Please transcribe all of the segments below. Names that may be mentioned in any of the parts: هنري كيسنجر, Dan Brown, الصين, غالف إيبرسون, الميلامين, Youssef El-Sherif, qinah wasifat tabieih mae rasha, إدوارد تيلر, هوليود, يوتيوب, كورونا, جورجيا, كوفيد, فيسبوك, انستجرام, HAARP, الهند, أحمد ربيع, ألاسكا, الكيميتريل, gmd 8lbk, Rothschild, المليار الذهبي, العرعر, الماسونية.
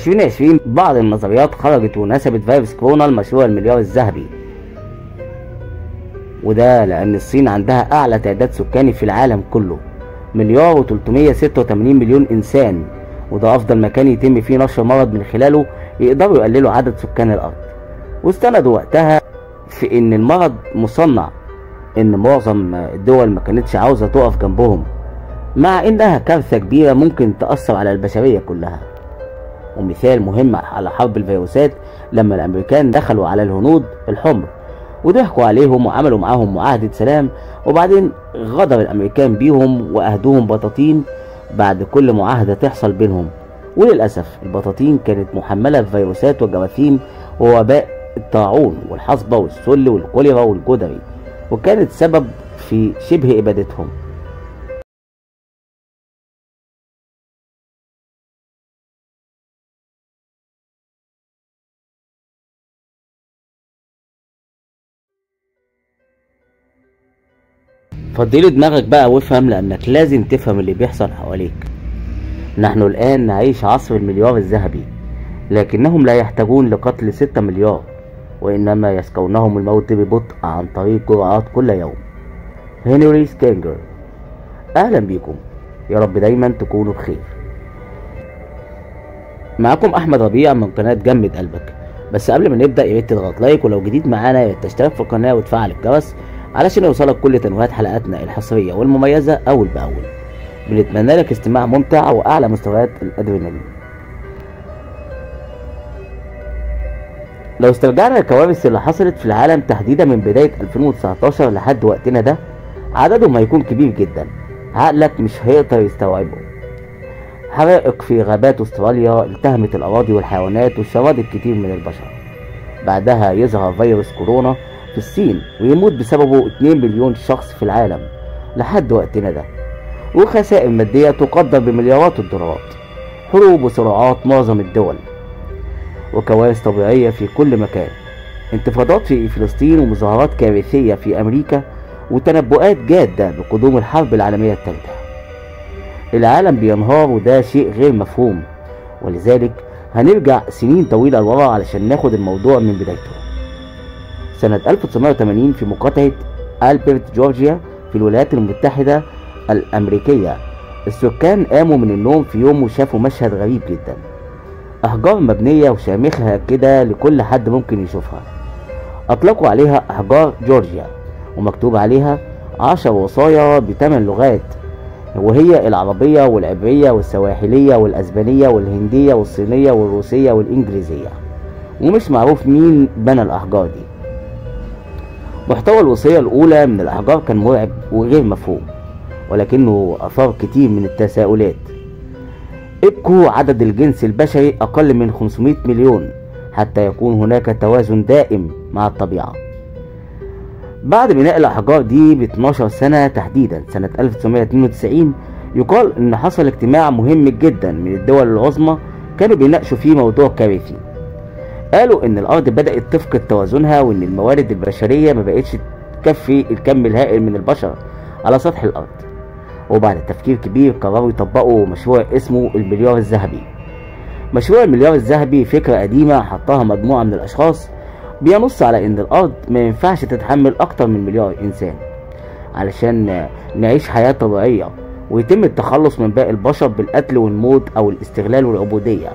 2020 بعض النظريات خرجت ونسبت فيروس كورونا لمشروع المليار الذهبي، وده لأن الصين عندها أعلى تعداد سكاني في العالم كله، 1,386 مليون إنسان، وده أفضل مكان يتم فيه نشر مرض من خلاله يقدروا يقللوا عدد سكان الأرض. واستندوا وقتها في إن المرض مصنع، إن معظم الدول ما كانتش عاوزة تقف جنبهم، مع إنها كارثة كبيرة ممكن تأثر على البشرية كلها. ومثال مهم على حرب الفيروسات لما الامريكان دخلوا على الهنود الحمر وضحكوا عليهم وعملوا معاهم معاهدة سلام، وبعدين غدر الامريكان بيهم واهدوهم بطاطين بعد كل معاهدة تحصل بينهم. وللاسف البطاطين كانت محملة بفيروسات وجراثيم ووباء الطاعون والحصبة والسل والكوليرا والجدري، وكانت سبب في شبه ابادتهم. فضيلي دماغك بقى وافهم، لانك لازم تفهم اللي بيحصل حواليك. نحن الان نعيش عصر المليار الذهبي، لكنهم لا يحتاجون لقتل 6 مليار، وانما يسكونهم الموت ببطء عن طريق جرعات كل يوم. هنري كيسنجر. اهلا بيكم، يا رب دايما تكونوا بخير. معكم احمد ربيع من قناه جمد قلبك. بس قبل ما نبدا يا ريت تضغط لايك، ولو جديد معانا يا ريت تشترك في القناه وتفعل الجرس علشان يوصلك كل تنويهات حلقاتنا الحصرية والمميزة أول بأول. بنتمنى لك استماع ممتع وأعلى مستويات الأدرينالين. لو استرجعنا الكوارث اللي حصلت في العالم تحديدا من بداية 2019 لحد وقتنا ده، عددهم هيكون كبير جدا عقلك مش هيقدر يستوعبه. حرائق في غابات أستراليا التهمت الأراضي والحيوانات وشرد الكثير من البشر. بعدها يظهر فيروس كورونا في الصين ويموت بسببه 2 مليون شخص في العالم لحد وقتنا ده، وخسائر مادية تقدر بمليارات الدولارات، حروب وصراعات معظم الدول، وكوارث طبيعية في كل مكان، انتفاضات في فلسطين ومظاهرات كارثية في أمريكا، وتنبؤات جادة بقدوم الحرب العالمية الثالثة. العالم بينهار وده شيء غير مفهوم، ولذلك هنرجع سنين طويلة لورا علشان ناخد الموضوع من بدايته. سنة 1980 في مقاطعة ألبرت جورجيا في الولايات المتحدة الأمريكية، السكان قاموا من النوم في يوم وشافوا مشهد غريب جدا، أحجار مبنية وشامخها كده لكل حد ممكن يشوفها. أطلقوا عليها أحجار جورجيا ومكتوب عليها 10 وصايا ب8 لغات، وهي العربية والعبرية والسواحلية والأسبانية والهندية والصينية والروسية والإنجليزية، ومش معروف مين بنى الأحجار دي. محتوى الوصية الأولى من الأحجار كان مرعب وغير مفهوم، ولكنه أثار كتير من التساؤلات. ابقوا عدد الجنس البشري أقل من 500 مليون حتى يكون هناك توازن دائم مع الطبيعة. بعد بناء الأحجار دي ب 12 سنة تحديدا سنة 1992، يقال إن حصل اجتماع مهم جدا من الدول العظمى كانوا بيناقشوا فيه موضوع كارثي. قالوا ان الارض بدأت تفقد توازنها، وان الموارد البشرية ما بقتش تكفي الكم الهائل من البشر على سطح الارض. وبعد تفكير كبير قرروا يطبقوا مشروع اسمه المليار الذهبي. مشروع المليار الذهبي فكرة قديمة حطها مجموعة من الاشخاص، بينص على ان الارض ما ينفعش تتحمل اكتر من مليار انسان علشان نعيش حياة طبيعية، ويتم التخلص من باقي البشر بالقتل والموت او الاستغلال والعبودية.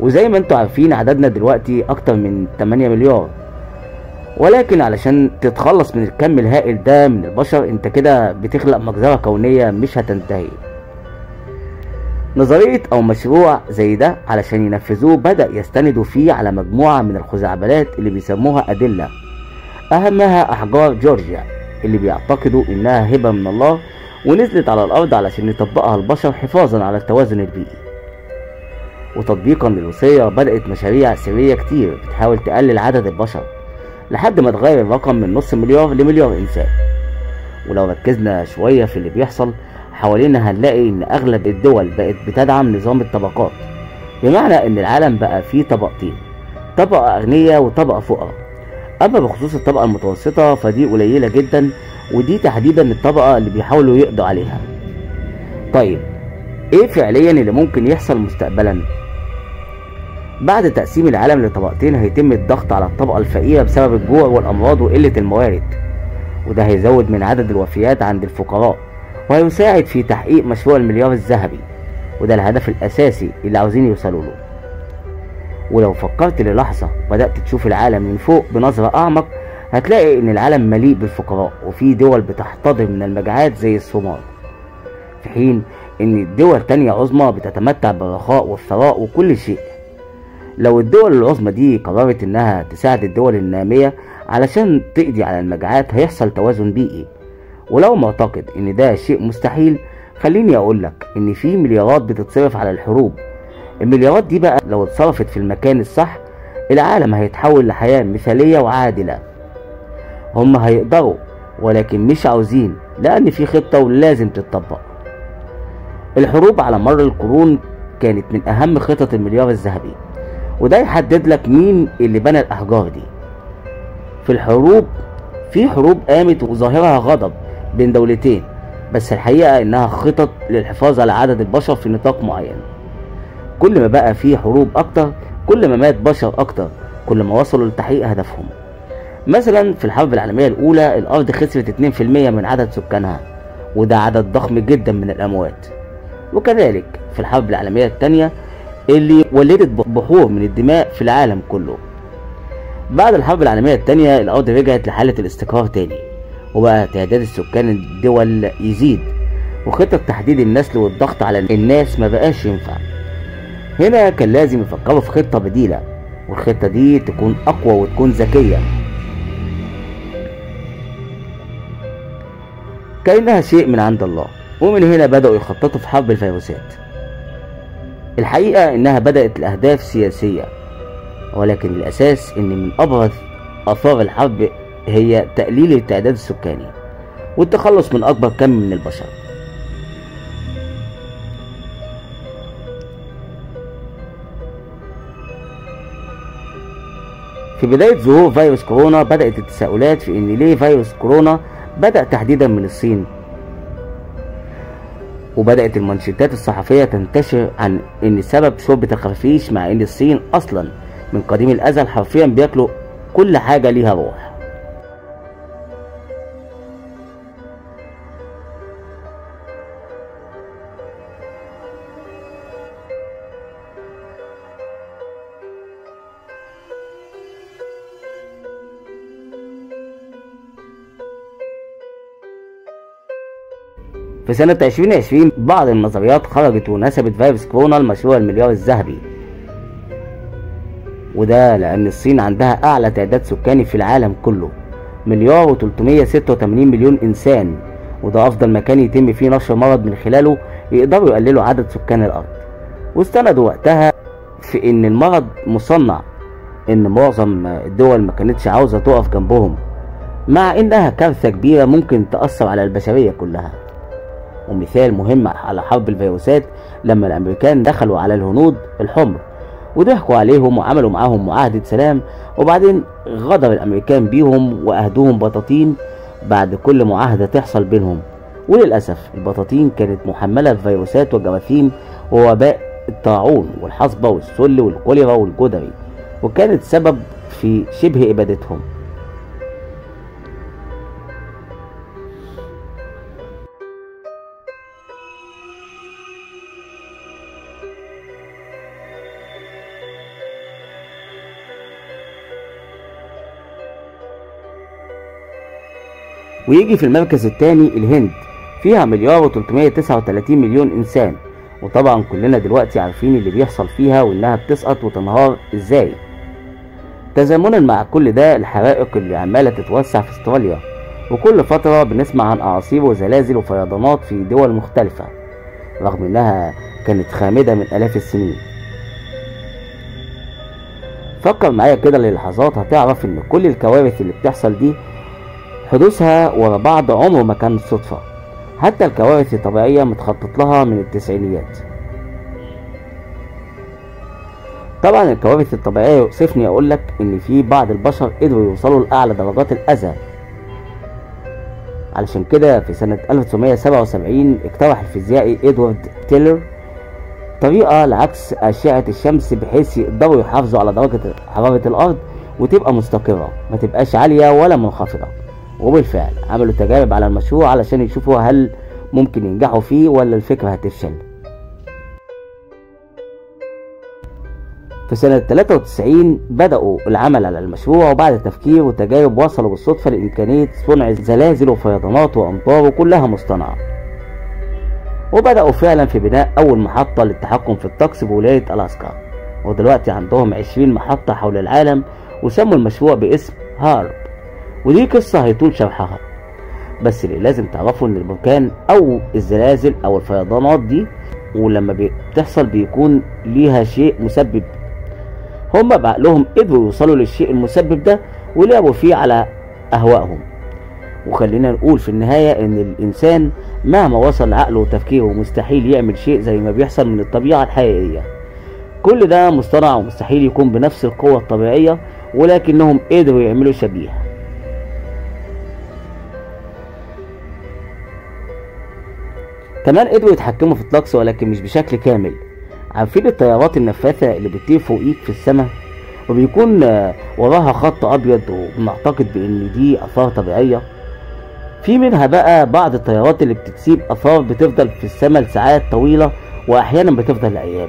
وزي ما انتوا عارفين عددنا دلوقتي اكتر من 8 مليار، ولكن علشان تتخلص من الكم الهائل ده من البشر انت كده بتخلق مجزرة كونية مش هتنتهي. نظرية او مشروع زي ده علشان ينفذوه بدأ يستندوا فيه على مجموعة من الخزعبلات اللي بيسموها ادلة، اهمها احجار جورجيا اللي بيعتقدوا انها هبة من الله ونزلت على الارض علشان يطبقها البشر حفاظا على التوازن البيئي. وتطبيقا للوصية بدأت مشاريع سرية كتير بتحاول تقلل عدد البشر لحد ما تغير الرقم من 0.5 مليار لمليار إنسان. ولو ركزنا شوية في اللي بيحصل حوالينا هنلاقي إن أغلب الدول بقت بتدعم نظام الطبقات، بمعنى إن العالم بقى فيه طبقتين، طبقة أغنياء وطبقة فقراء. أما بخصوص الطبقة المتوسطة فدي قليلة جدا، ودي تحديدا الطبقة اللي بيحاولوا يقضوا عليها. طيب إيه فعليا اللي ممكن يحصل مستقبلا؟ بعد تقسيم العالم لطبقتين هيتم الضغط على الطبقة الفقيرة بسبب الجوع والأمراض وقلة الموارد، وده هيزود من عدد الوفيات عند الفقراء وهيساعد في تحقيق مشروع المليار الذهبي، وده الهدف الأساسي اللي عاوزين يوصلوا له. ولو فكرت للحظة بدأت تشوف العالم من فوق بنظرة أعمق هتلاقي إن العالم مليء بالفقراء، وفي دول بتحتضر من المجاعات زي الصومال، في حين إن الدول تانية عظمى بتتمتع بالرخاء والثراء وكل شيء. لو الدول العظمى دي قررت إنها تساعد الدول النامية علشان تقضي على المجاعات هيحصل توازن بيئي، ولو معتقد إن ده شيء مستحيل خليني أقولك إن في مليارات بتتصرف على الحروب. المليارات دي بقى لو اتصرفت في المكان الصح العالم هيتحول لحياة مثالية وعادلة. هم هيقدروا ولكن مش عاوزين، لأن في خطة ولازم تتطبق. الحروب على مر القرون كانت من أهم خطط المليار الذهبي، وده يحدد لك مين اللي بنى الأحجار دي. في حروب قامت وظاهرها غضب بين دولتين، بس الحقيقة إنها خطط للحفاظ على عدد البشر في نطاق معين. كل ما بقى في حروب أكتر كل ما مات بشر أكتر، كل ما وصلوا لتحقيق هدفهم. مثلا في الحرب العالمية الأولى الأرض خسرت 2% من عدد سكانها، وده عدد ضخم جدا من الأموات. وكذلك في الحرب العالمية الثانية اللي ولدت بحور من الدماء في العالم كله. بعد الحرب العالمية الثانية الأرض رجعت لحالة الاستقرار تاني، وبقى تعداد السكان الدول يزيد، وخطة تحديد النسل والضغط على الناس ما بقاش ينفع. هنا كان لازم يفكروا في خطة بديلة، والخطة دي تكون أقوى وتكون ذكية كأنها شيء من عند الله. ومن هنا بدأوا يخططوا في حرب الفيروسات. الحقيقة إنها بدأت لأهداف سياسية، ولكن الأساس إن من أبرز آثار الحرب هي تقليل التعداد السكاني والتخلص من أكبر كم من البشر. في بداية ظهور فيروس كورونا بدأت التساؤلات في إن ليه فيروس كورونا بدأ تحديدا من الصين، وبدأت المنشطات الصحفية تنتشر عن إن سبب شوربة الخفيش، مع إن الصين أصلا من قديم الأزل حرفيا بياكلوا كل حاجة ليها روح. في سنة 2020 بعض النظريات خرجت ونسبت فيروس كورونا لمشروع المليار الذهبي، وده لأن الصين عندها أعلى تعداد سكاني في العالم كله، 1,386,000,000 إنسان، وده أفضل مكان يتم فيه نشر مرض من خلاله يقدروا يقللوا عدد سكان الأرض. واستندوا وقتها في إن المرض مصنع، إن معظم الدول ما كانتش عاوزة تقف جنبهم، مع إنها كارثة كبيرة ممكن تأثر على البشرية كلها. ومثال مهم على حرب الفيروسات لما الامريكان دخلوا على الهنود الحمر وضحكوا عليهم وعملوا معاهم معاهدة سلام، وبعدين غدر الامريكان بيهم واهدوهم بطاطين بعد كل معاهدة تحصل بينهم. وللاسف البطاطين كانت محملة بفيروسات وجراثيم ووباء الطاعون والحصبة والسل والكوليرا والجدري، وكانت سبب في شبه ابادتهم. ويجي في المركز الثاني الهند، فيها 1,339,000,000 إنسان، وطبعا كلنا دلوقتي عارفين اللي بيحصل فيها وإنها بتسقط وتنهار إزاي. تزامنا مع كل ده الحرائق اللي عمالة تتوسع في أستراليا، وكل فترة بنسمع عن أعاصير وزلازل وفيضانات في دول مختلفة رغم إنها كانت خامدة من آلاف السنين. فكر معايا كده للحظات هتعرف إن كل الكوارث اللي بتحصل دي حدوثها ورا بعض عمره ما كان صدفة، حتى الكوارث الطبيعية متخطط لها من التسعينيات. طبعا الكوارث الطبيعية يؤسفني اقولك ان في بعض البشر قدروا يوصلوا لأعلى درجات الأذى، علشان كده في سنة 1977 اقترح الفيزيائي إدوارد تيلر طريقه لعكس اشعه الشمس بحيث يقدروا يحافظوا على درجه حراره الارض وتبقى مستقره، ما تبقاش عاليه ولا منخفضه. وبالفعل عملوا تجارب على المشروع علشان يشوفوا هل ممكن ينجحوا فيه ولا الفكره هتفشل. في سنة 93 بدأوا العمل على المشروع، وبعد التفكير والتجارب وصلوا بالصدفة لإمكانية صنع زلازل وفيضانات وأمطار وكلها مصطنعة. وبدأوا فعلا في بناء أول محطة للتحكم في الطقس بولاية ألاسكا، ودلوقتي عندهم 20 محطة حول العالم، وسموا المشروع باسم هارب. ودي قصة هيطول شرحها، بس اللي لازم تعرفه إن البركان أو الزلازل أو الفيضانات دي ولما بتحصل بيكون ليها شيء مسبب. هما بعقلهم قدروا يوصلوا للشيء المسبب ده ولعبوا فيه على أهوائهم. وخلينا نقول في النهاية إن الإنسان مهما وصل عقله وتفكيره مستحيل يعمل شيء زي ما بيحصل من الطبيعة الحقيقية. كل ده مصطنع ومستحيل يكون بنفس القوة الطبيعية، ولكنهم قدروا يعملوا شبيه. كمان قدروا يتحكموا في الطقس ولكن مش بشكل كامل. عارفين الطيارات النفاثة اللي بتطير فوقيك في السماء وبيكون وراها خط أبيض وبنعتقد بإن دي آثار طبيعية؟ في منها بقى بعض الطيارات اللي بتسيب آثار بتفضل في السماء لساعات طويلة، وأحيانا بتفضل لأيام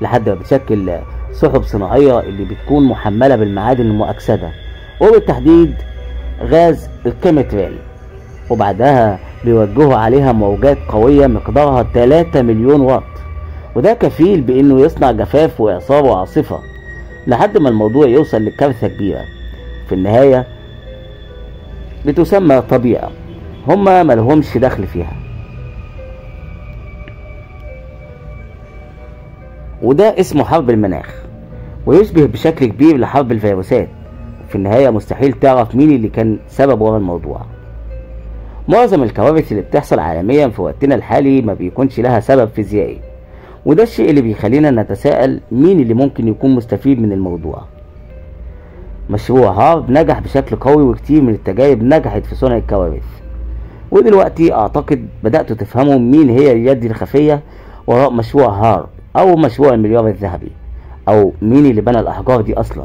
لحد ما بتشكل سحب صناعية اللي بتكون محملة بالمعادن المؤكسدة وبالتحديد غاز الكيميتريل، وبعدها بيوجهوا عليها موجات قوية مقدارها 3 مليون واط، وده كفيل بانه يصنع جفاف واعصار وعاصفه لحد ما الموضوع يوصل لكارثه كبيره. في النهايه بتسمى طبيعه هما ملهمش دخل فيها، وده اسمه حرب المناخ، ويشبه بشكل كبير لحرب الفيروسات. في النهايه مستحيل تعرف مين اللي كان سبب ورا الموضوع. معظم الكوارث اللي بتحصل عالميا في وقتنا الحالي ما بيكونش لها سبب فيزيائي، وده الشيء اللي بيخلينا نتساءل مين اللي ممكن يكون مستفيد من الموضوع. مشروع هارب نجح بشكل قوي، وكتير من التجارب نجحت في صنع الكوارث، ودلوقتي اعتقد بدأتوا تفهموا مين هي اليد الخفية وراء مشروع هارب او مشروع المليار الذهبي، او مين اللي بنى الاحجار دي اصلا.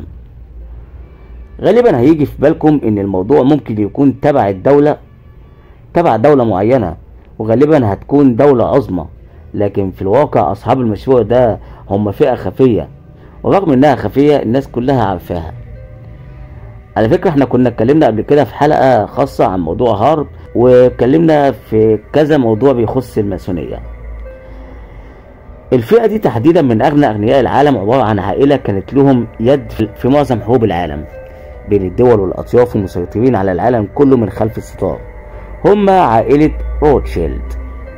غالبا هيجي في بالكم ان الموضوع ممكن يكون تبع دولة معينة، وغالبا هتكون دولة عظمى، لكن في الواقع أصحاب المشروع ده هم فئة خفية، ورغم إنها خفية الناس كلها عارفاها. على فكرة إحنا كنا اتكلمنا قبل كده في حلقة خاصة عن موضوع هارب، واتكلمنا في كذا موضوع بيخص الماسونية. الفئة دي تحديدا من أغنى أغنياء العالم، عبارة عن عائلة كانت لهم يد في معظم حروب العالم بين الدول والأطياف، ومسيطرين على العالم كله من خلف الستار. هم عائلة روتشيلد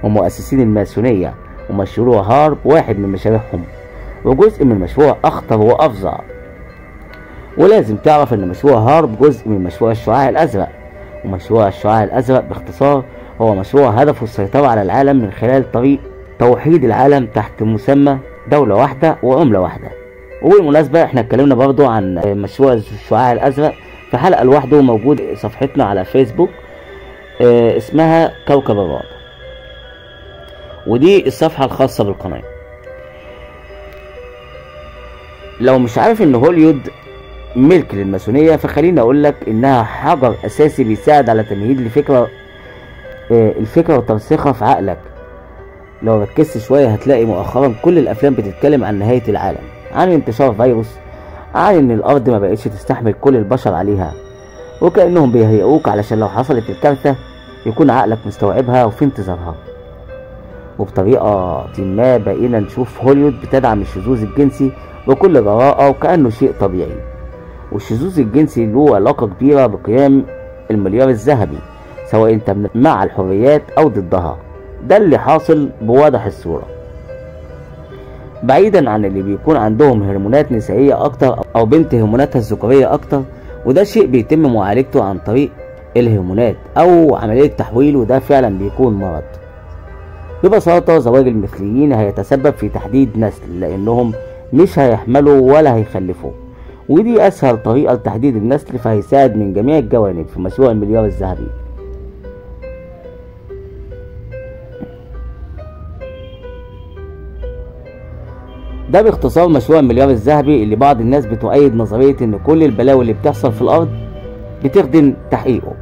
ومؤسسين الماسونية، ومشروع هارب واحد من مشاريعهم وجزء من مشروع أخطر وأفظع. ولازم تعرف أن مشروع هارب جزء من مشروع الشعاع الأزرق، ومشروع الشعاع الأزرق باختصار هو مشروع هدفه السيطرة على العالم من خلال طريق توحيد العالم تحت مسمى دولة واحدة وعملة واحدة. وبالمناسبة احنا اتكلمنا برضو عن مشروع الشعاع الأزرق في حلقة لوحده موجود صفحتنا على فيسبوك اسمها كوكب الرعب، ودي الصفحة الخاصة بالقناة. لو مش عارف ان هوليود ملك للماسونية، فخليني اقولك انها حجر اساسي بيساعد على تمهيد الفكرة وترسيخها في عقلك. لو ركزت شوية هتلاقي مؤخرا كل الافلام بتتكلم عن نهاية العالم، عن انتشار فيروس، عن ان الارض ما بقتش تستحمل كل البشر عليها، وكأنهم بيهيئوك علشان لو حصلت الكارثة يكون عقلك مستوعبها وفي انتظارها. وبطريقة ما بقينا نشوف هوليود بتدعم الشذوذ الجنسي بكل جراءة وكأنه شيء طبيعي، والشذوذ الجنسي له علاقة كبيرة بقيام المليار الذهبي، سواء انت مع الحريات او ضدها. ده اللي حاصل بواضح الصورة، بعيدا عن اللي بيكون عندهم هرمونات نسائية اكتر او بنت هرموناتها الذكورية اكتر، وده شيء بيتم معالجته عن طريق الهرمونات او عملية تحويل، وده فعلا بيكون مرض. ببساطة زواج المثليين هيتسبب في تحديد نسل، لأنهم مش هيحملوا ولا هيخلفوا، ودي أسهل طريقة لتحديد النسل، فهيساعد من جميع الجوانب في مشروع المليار الذهبي. ده باختصار مشروع المليار الذهبي اللي بعض الناس بتؤيد نظرية ان كل البلاوي اللي بتحصل في الارض بتخدم تحقيقه.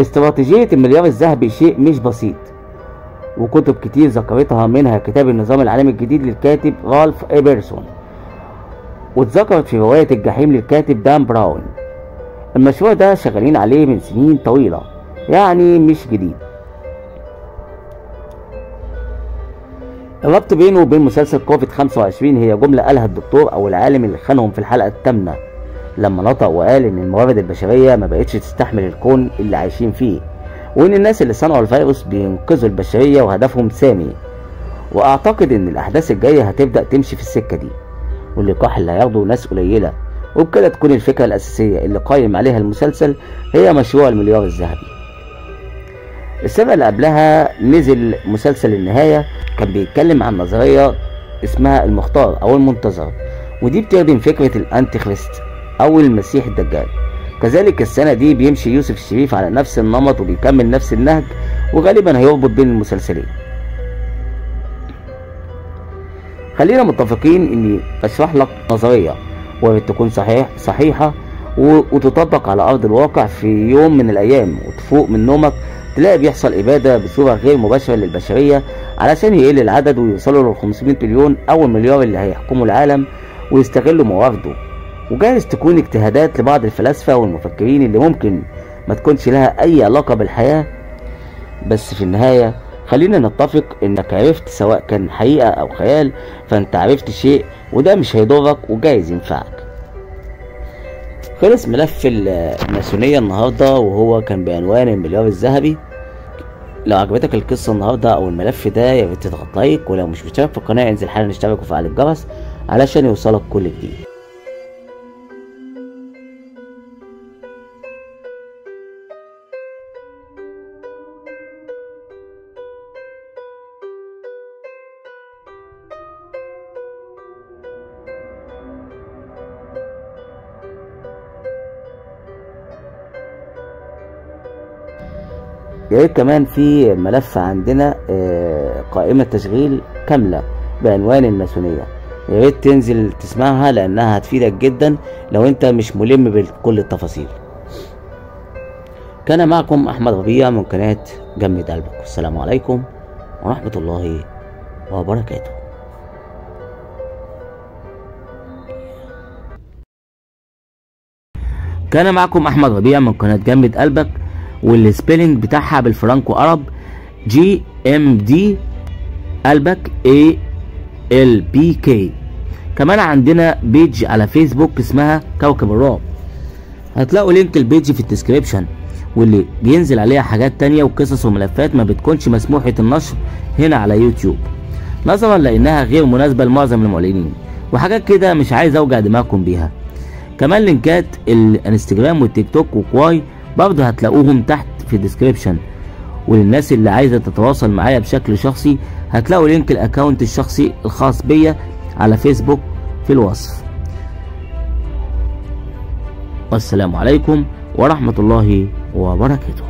استراتيجية المليار الذهبي شيء مش بسيط، وكتب كتير ذكرتها منها كتاب النظام العالمي الجديد للكاتب غالف إيبرسون، واتذكرت في رواية الجحيم للكاتب دان براون. المشروع ده شغالين عليه من سنين طويلة، يعني مش جديد. الربط بينه وبين مسلسل كوفيد 25 هي جملة قالها الدكتور او العالم اللي خانهم في الحلقة الثامنة لما نطق وقال ان الموارد البشرية ما بقتش تستحمل الكون اللي عايشين فيه، وان الناس اللي صنعوا الفيروس بينقذوا البشرية وهدفهم سامي. واعتقد ان الاحداث الجاية هتبدأ تمشي في السكة دي، واللقاح اللي هياخده ناس قليلة، وبكده تكون الفكرة الاساسية اللي قايم عليها المسلسل هي مشروع المليار الذهبي. السنة اللي قبلها نزل مسلسل النهاية كان بيتكلم عن نظرية اسمها المختار او المنتظر، ودي بتخدم فكرة الانتي خريست او المسيح الدجال. كذلك السنة دي بيمشي يوسف الشريف على نفس النمط وبيكمل نفس النهج، وغالبا هيربط بين المسلسلين. خلينا متفقين اني اشرح لك نظرية وبتكون صحيحة وتطبق على ارض الواقع في يوم من الايام، وتفوق من نومك تلاقي بيحصل اباده بصوره غير مباشره للبشريه علشان يقل العدد ويوصلوا لل 500 مليون او المليار اللي هيحكموا العالم ويستغلوا موارده. وجايز تكون اجتهادات لبعض الفلاسفه والمفكرين اللي ممكن ما تكونش لها اي علاقه بالحياه، بس في النهايه خلينا نتفق انك عرفت سواء كان حقيقه او خيال، فانت عرفت شيء وده مش هيضرك وجايز ينفعك. خلص ملف الماسونية النهاردة، وهو كان بعنوان المليار الذهبي. لو عجبتك القصة النهاردة او الملف ده يا ريت تضغط لايك، ولو مش مشترك في القناة انزل حالا اشترك وفعل الجرس علشان يوصلك كل جديد. يا ريت كمان في ملف عندنا قائمة تشغيل كاملة بعنوان الماسونية، يا ريت تنزل تسمعها لأنها هتفيدك جدا لو أنت مش ملم بكل التفاصيل. كان معكم أحمد ربيع من قناة جمد قلبك، والسلام عليكم ورحمة الله وبركاته. كان معكم أحمد ربيع من قناة جمد قلبك، والسبيلنج بتاعها بالفرانكو عرب جي ام دي قلبك اي ال بي كي. كمان عندنا بيج على فيسبوك اسمها كوكب الرعب، هتلاقوا لينك البيج في الديسكريبشن، واللي بينزل عليها حاجات تانية وقصص وملفات ما بتكونش مسموحة النشر هنا على يوتيوب نظرا لانها غير مناسبة لمعظم المعلنين وحاجات كده مش عايز اوجع دماغكم بيها. كمان لينكات الانستجرام والتيك توك وكواي برضه هتلاقوهم تحت في الديسكريبشن، وللناس اللي عايزه تتواصل معايا بشكل شخصي هتلاقوا لينك الاكونت الشخصي الخاص بيا على فيسبوك في الوصف. والسلام عليكم ورحمة الله وبركاته.